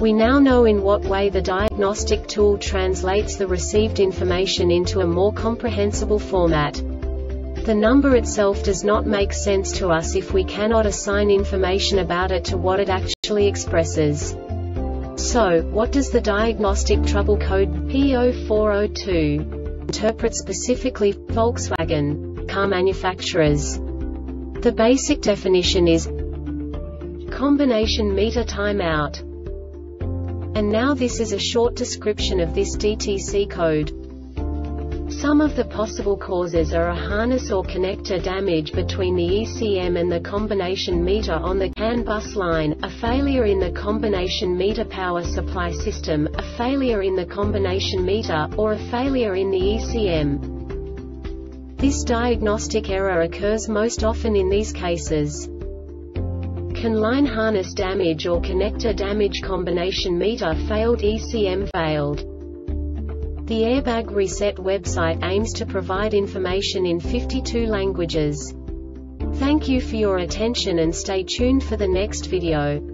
We now know in what way the diagnostic tool translates the received information into a more comprehensible format. The number itself does not make sense to us if we cannot assign information about it to what it actually expresses. So, what does the diagnostic trouble code P0402 interpret specifically for Volkswagen car manufacturers? The basic definition is combination meter timeout. And now this is a short description of this DTC code. Some of the possible causes are a harness or connector damage between the ECM and the combination meter on the CAN bus line, a failure in the combination meter power supply system, a failure in the combination meter, or a failure in the ECM. This diagnostic error occurs most often in these cases. CAN line harness damage or connector damage, combination meter failed, ECM failed. The Airbag Reset website aims to provide information in 52 languages. Thank you for your attention and stay tuned for the next video.